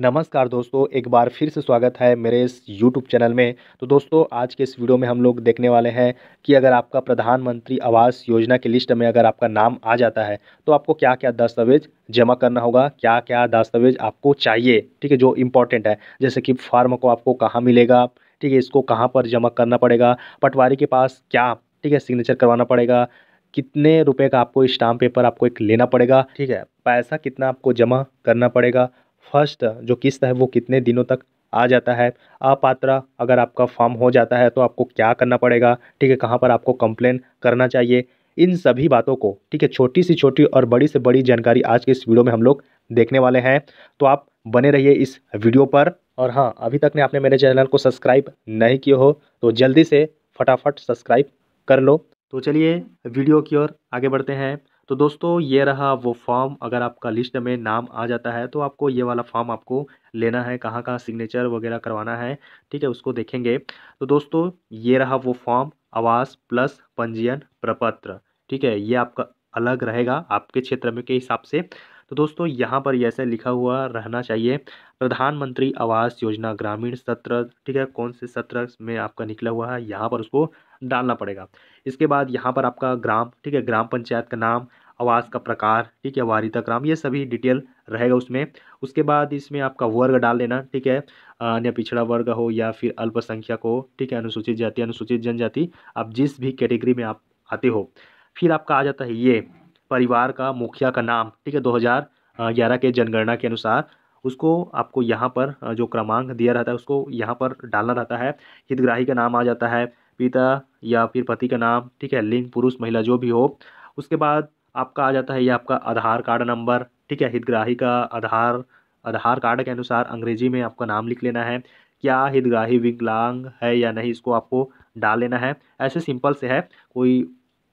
नमस्कार दोस्तों, एक बार फिर से स्वागत है मेरे इस यूट्यूब चैनल में। तो दोस्तों, आज के इस वीडियो में हम लोग देखने वाले हैं कि अगर आपका प्रधानमंत्री आवास योजना की लिस्ट में अगर आपका नाम आ जाता है तो आपको क्या क्या दस्तावेज जमा करना होगा, क्या क्या दस्तावेज आपको चाहिए, ठीक है, जो इम्पोर्टेंट है। जैसे कि फॉर्म को आपको कहाँ मिलेगा, ठीक है, इसको कहाँ पर जमा करना पड़ेगा, पटवारी के पास क्या, ठीक है, सिग्नेचर करवाना पड़ेगा, कितने रुपए का आपको स्टाम्प पेपर आपको एक लेना पड़ेगा, ठीक है, पैसा कितना आपको जमा करना पड़ेगा, फर्स्ट जो किस्त है वो कितने दिनों तक आ जाता है, अपात्र अगर आपका फॉर्म हो जाता है तो आपको क्या करना पड़ेगा, ठीक है, कहाँ पर आपको कंप्लेन करना चाहिए, इन सभी बातों को, ठीक है, छोटी सी छोटी और बड़ी से बड़ी जानकारी आज के इस वीडियो में हम लोग देखने वाले हैं। तो आप बने रहिए इस वीडियो पर। और हाँ, अभी तक ने आपने मेरे चैनल को सब्सक्राइब नहीं किया हो तो जल्दी से फटाफट सब्सक्राइब कर लो। तो चलिए वीडियो की ओर आगे बढ़ते हैं। तो दोस्तों, ये रहा वो फॉर्म। अगर आपका लिस्ट में नाम आ जाता है तो आपको ये वाला फॉर्म आपको लेना है, कहाँ कहाँ सिग्नेचर वगैरह करवाना है, ठीक है, उसको देखेंगे। तो दोस्तों, ये रहा वो फॉर्म, आवास प्लस पंजीयन प्रपत्र, ठीक है, ये आपका अलग रहेगा आपके क्षेत्र में के हिसाब से। तो दोस्तों, यहाँ पर ऐसे लिखा हुआ रहना चाहिए, प्रधानमंत्री आवास योजना ग्रामीण सत्र, ठीक है, कौन से सत्र में आपका निकला हुआ है, यहाँ पर उसको डालना पड़ेगा। इसके बाद यहाँ पर आपका ग्राम, ठीक है, ग्राम पंचायत का नाम, आवास का प्रकार, ठीक है, वारिता ग्राम, ये सभी डिटेल रहेगा उसमें। उसके बाद इसमें आपका वर्ग डाल देना, ठीक है, अन्य पिछड़ा वर्ग हो या फिर अल्पसंख्यक हो, ठीक है, अनुसूचित जाति, अनुसूचित जनजाति, आप जिस भी कैटेगरी में आप आते हो। फिर आपका आ जाता है ये परिवार का मुखिया का नाम, ठीक है, 2011 के जनगणना के अनुसार उसको आपको यहाँ पर जो क्रमांक दिया रहता है उसको यहाँ पर डालना रहता है। हितग्राही का नाम आ जाता है, पिता या फिर पति का नाम, ठीक है, लिंग पुरुष महिला जो भी हो। उसके बाद आपका आ जाता है ये आपका आधार कार्ड नंबर, ठीक है, हितग्राही का आधार कार्ड के अनुसार अंग्रेजी में आपका नाम लिख लेना है। क्या हितग्राही विकलांग है या नहीं इसको आपको डाल लेना है, ऐसे सिंपल से है, कोई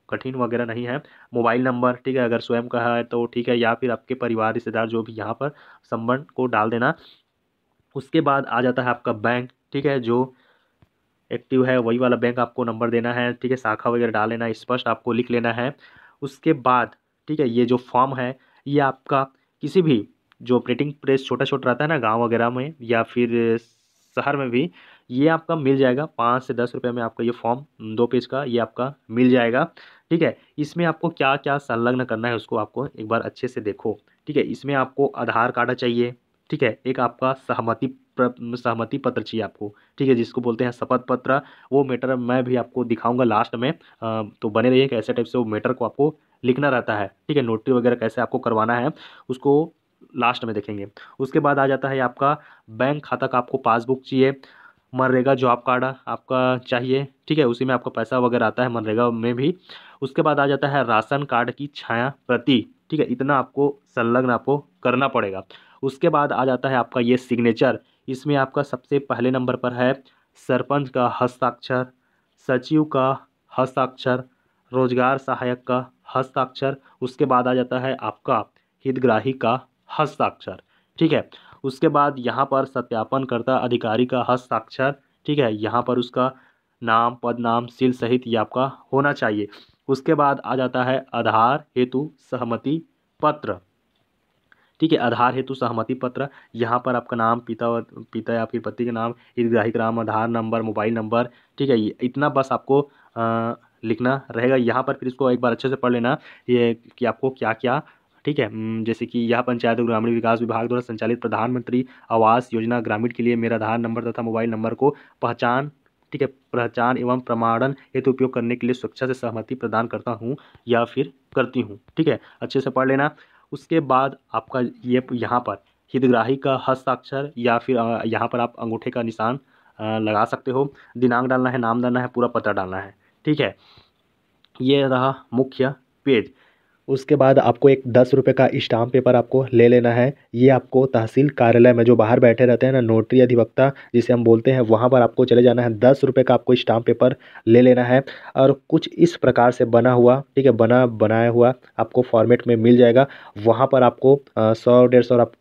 कठिन वगैरह नहीं है। मोबाइल नंबर, ठीक है, अगर स्वयं का है तो ठीक है, या फिर आपके परिवार रिश्तेदार जो भी, यहाँ पर संबंध को डाल देना। उसके बाद आ जाता है आपका बैंक, ठीक है, जो एक्टिव है वही वाला बैंक आपको नंबर देना है, ठीक है, शाखा वगैरह डाल लेना, स्पष्ट आपको लिख लेना है। उसके बाद, ठीक है, ये जो फॉर्म है ये आपका किसी भी जो प्रिंटिंग प्रेस छोटा छोटा रहता है ना गाँव वगैरह में या फिर शहर में भी, ये आपका मिल जाएगा 5 से 10 रुपये में आपका ये फॉर्म 2 पेज का ये आपका मिल जाएगा, ठीक है। इसमें आपको क्या क्या संलग्न करना है उसको आपको एक बार अच्छे से देखो, ठीक है। इसमें आपको आधार कार्ड चाहिए, ठीक है, एक आपका सहमति पत्र चाहिए आपको, ठीक है, जिसको बोलते हैं शपथ पत्र। वो मैटर मैं भी आपको दिखाऊंगा लास्ट में, तो बने रहिए कि ऐसे टाइप से वो मैटर को आपको लिखना रहता है, ठीक है, नोटरी वगैरह कैसे आपको करवाना है उसको लास्ट में देखेंगे। उसके बाद आ जाता है आपका बैंक खाता का आपको पासबुक चाहिए, मनरेगा जॉब कार्ड आपका चाहिए, ठीक है, उसी में आपका पैसा वगैरह आता है मनरेगा में भी। उसके बाद आ जाता है राशन कार्ड की छाया प्रति, ठीक है, इतना आपको संलग्न आपको करना पड़ेगा। उसके बाद आ जाता है आपका ये सिग्नेचर, इसमें आपका सबसे पहले नंबर पर है सरपंच का हस्ताक्षर, सचिव का हस्ताक्षर, रोजगार सहायक का हस्ताक्षर, उसके बाद आ जाता है आपका हितग्राही का हस्ताक्षर, ठीक है। उसके बाद यहाँ पर सत्यापनकर्ता अधिकारी का हस्ताक्षर, ठीक है, यहाँ पर उसका नाम, पद नाम, सील सहित ये आपका होना चाहिए। उसके बाद आ जाता है आधार हेतु सहमति पत्र, ठीक है, आधार हेतु सहमति पत्र, यहाँ पर आपका नाम, पिता या फिर पति का नाम, हितग्राही का नाम, आधार नंबर, मोबाइल नंबर, ठीक है, इतना बस आपको लिखना रहेगा। यहाँ पर फिर इसको एक बार अच्छे से पढ़ लेना ये कि आपको क्या क्या, ठीक है, जैसे कि यह पंचायत और ग्रामीण विकास विभाग द्वारा संचालित प्रधानमंत्री आवास योजना ग्रामीण के लिए मेरा आधार नंबर तथा मोबाइल नंबर को पहचान, ठीक है, पहचान एवं प्रमाणन हेतु उपयोग करने के लिए स्वेच्छा से सहमति प्रदान करता हूँ या फिर करती हूँ, ठीक है, अच्छे से पढ़ लेना। उसके बाद आपका ये यहाँ पर हितग्राही का हस्ताक्षर या फिर यहाँ पर आप अंगूठे का निशान लगा सकते हो, दिनांक डालना है, नाम डालना है, पूरा पता डालना है, ठीक है। ये रहा मुख्य पेज। उसके बाद आपको एक 10 रुपये का स्टाम्प पेपर आपको ले लेना है। ये आपको तहसील कार्यालय में जो बाहर बैठे रहते हैं ना नोटरी अधिवक्ता जिसे हम बोलते हैं, वहाँ पर आपको चले जाना है। 10 रुपये का आपको स्टाम्प पेपर ले लेना है और कुछ इस प्रकार से बना हुआ, ठीक है, बनाया हुआ आपको फॉर्मेट में मिल जाएगा। वहाँ पर आपको 100-150 आप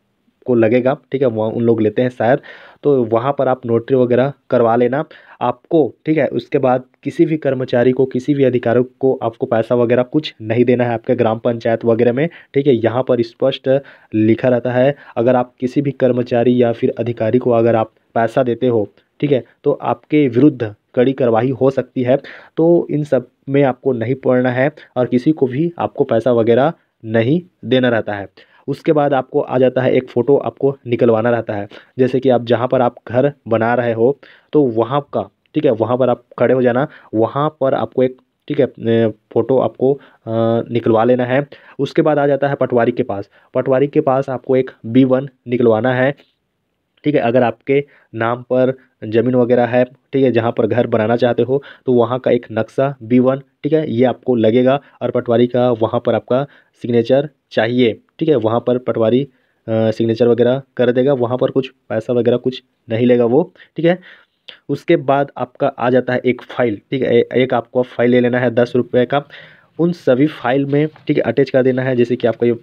आपको लगेगा, ठीक है, वहाँ उन लोग लेते हैं शायद, तो वहाँ पर आप नोटरी वगैरह करवा लेना आपको, ठीक है। उसके बाद किसी भी कर्मचारी को, किसी भी अधिकारी को आपको पैसा वगैरह कुछ नहीं देना है आपके ग्राम पंचायत वगैरह में, ठीक है। यहाँ पर स्पष्ट लिखा रहता है, अगर आप किसी भी कर्मचारी या फिर अधिकारी को अगर आप पैसा देते हो, ठीक है, तो आपके विरुद्ध कड़ी कार्रवाई हो सकती है। तो इन सब में आपको नहीं पड़ना है और किसी को भी आपको पैसा वगैरह नहीं देना रहता है। उसके बाद आपको आ जाता है एक फ़ोटो आपको निकलवाना रहता है, जैसे कि आप जहाँ पर आप घर बना रहे हो तो वहाँ का, ठीक है, वहाँ पर आप खड़े हो जाना, वहाँ पर आपको एक, ठीक है, फ़ोटो आपको निकलवा लेना है। उसके बाद आ जाता है पटवारी के पास। पटवारी के पास आपको एक B1 निकलवाना है, ठीक है। अगर आपके नाम पर ज़मीन वगैरह है, ठीक है, जहाँ पर घर बनाना चाहते हो तो वहाँ का एक नक्शा B1, ठीक है, ये आपको लगेगा और पटवारी का वहाँ पर आपका सिग्नेचर चाहिए, ठीक है। वहाँ पर पटवारी सिग्नेचर वगैरह कर देगा, वहाँ पर कुछ पैसा वगैरह कुछ नहीं लेगा वो, ठीक है। उसके बाद आपका आ जाता है एक फ़ाइल, ठीक है, एक आपको फाइल ले लेना है 10 रुपये का। उन सभी फाइल में, ठीक है, अटैच कर देना है, जैसे कि आपका ये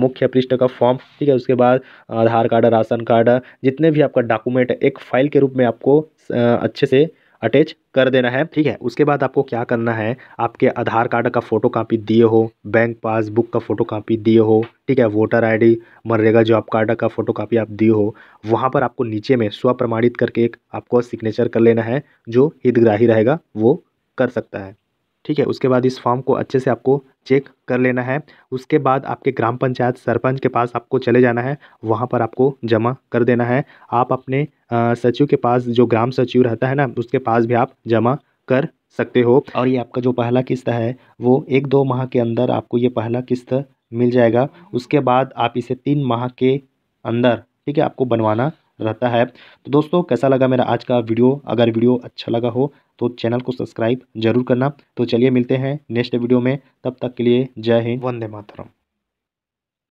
मुख्य पृष्ठ का फॉर्म, ठीक है, उसके बाद आधार कार्ड, राशन कार्ड, जितने भी आपका डॉक्यूमेंट एक फ़ाइल के रूप में आपको अच्छे से अटैच कर देना है, ठीक है। उसके बाद आपको क्या करना है, आपके आधार कार्ड का फ़ोटो कापी दिए हो, बैंक पासबुक का फ़ोटो कापी दिए हो, ठीक है, voter ID, MNREGA job card का फ़ोटो कापी आप दिए हो, वहाँ पर आपको नीचे में स्व प्रमाणित करके एक आपको सिग्नेचर कर लेना है, जो हितग्राही रहेगा वो कर सकता है, ठीक है। उसके बाद इस फॉर्म को अच्छे से आपको चेक कर लेना है। उसके बाद आपके ग्राम पंचायत सरपंच के पास आपको चले जाना है, वहाँ पर आपको जमा कर देना है। आप अपने सचिव के पास, जो ग्राम सचिव रहता है ना, उसके पास भी आप जमा कर सकते हो। और ये आपका जो पहला किस्त है वो 1-2 माह के अंदर आपको ये पहला किस्त मिल जाएगा। उसके बाद आप इसे 3 माह के अंदर, ठीक है, आपको बनवाना रहता है। तो दोस्तों, कैसा लगा मेरा आज का वीडियो? अगर वीडियो अच्छा लगा हो तो चैनल को सब्सक्राइब जरूर करना। तो चलिए मिलते हैं नेक्स्ट वीडियो में, तब तक के लिए जय हिंद, वंदे मातरम।